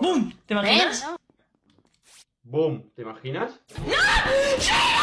¡Bum! ¿Te imaginas? ¡No! ¡Bum! ¿Te imaginas? ¡No!